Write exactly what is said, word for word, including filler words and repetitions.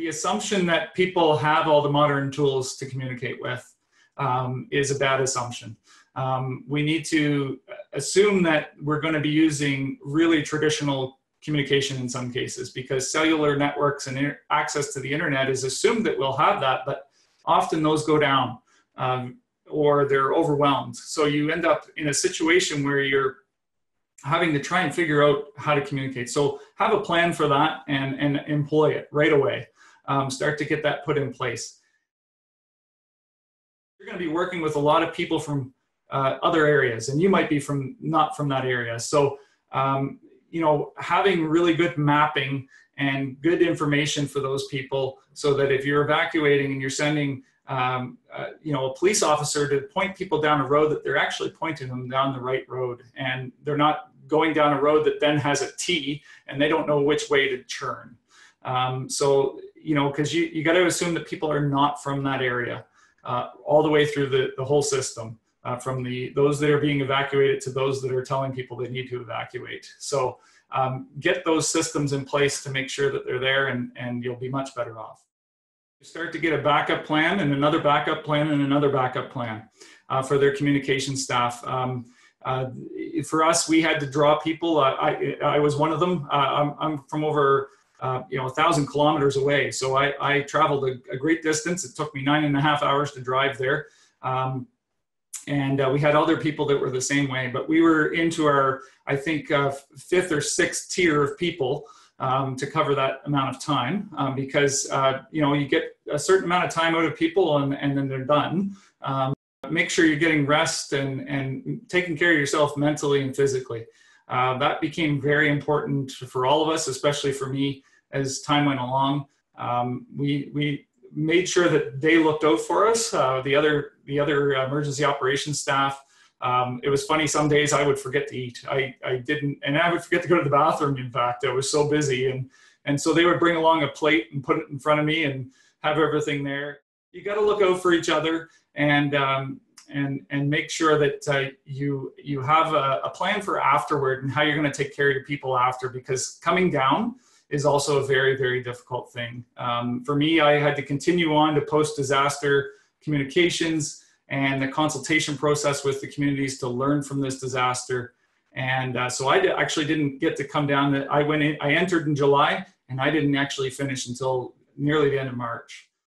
the assumption that people have all the modern tools to communicate with um, is a bad assumption. Um, we need to assume that we're going to be using really traditional communication in some cases, because cellular networks and access to the internet is assumed that we'll have that, but often those go down um, or they're overwhelmed. So you end up in a situation where you're having to try and figure out how to communicate. So have a plan for that and, and employ it right away. Um, start to get that put in place. You're going to be working with a lot of people from uh, other areas, and you might be from not from that area. So, um, you know, having really good mapping and good information for those people, so that if you're evacuating and you're sending, um, uh, you know, a police officer to point people down a road, that they're actually pointing them down the right road, and they're not going down a road that then has a T and they don't know which way to turn. Um, so, you know, because you, you got to assume that people are not from that area uh, all the way through the, the whole system. Uh, from the those that are being evacuated to those that are telling people they need to evacuate. So um, get those systems in place to make sure that they're there, and, and you'll be much better off. You start to get a backup plan and another backup plan and another backup plan uh, for their communication staff. Um, uh, for us, we had to draw people. Uh, I, I was one of them. Uh, I'm, I'm from over uh, you know, a thousand kilometers away. So I, I traveled a, a great distance. It took me nine and a half hours to drive there. Um, And uh, we had other people that were the same way, but we were into our, I think, uh, fifth or sixth tier of people um, to cover that amount of time um, because, uh, you know, you get a certain amount of time out of people and, and then they're done. Um, make sure you're getting rest and, and taking care of yourself mentally and physically. Uh, that became very important for all of us, especially for me as time went along. Um, we, we made sure that they looked out for us, uh, the other the other emergency operations staff. Um, it was funny, some days I would forget to eat. I, I didn't, and I would forget to go to the bathroom, in fact. I was so busy. And, and so they would bring along a plate and put it in front of me and have everything there. You got to look out for each other and, um, and, and make sure that uh, you, you have a, a plan for afterward and how you're going to take care of your people after, because coming down is also a very, very difficult thing. Um, for me, I had to continue on to post-disaster communications and the consultation process with the communities to learn from this disaster. And uh, so I actually didn't get to come down. I went in, I entered in July, and I didn't actually finish until nearly the end of March.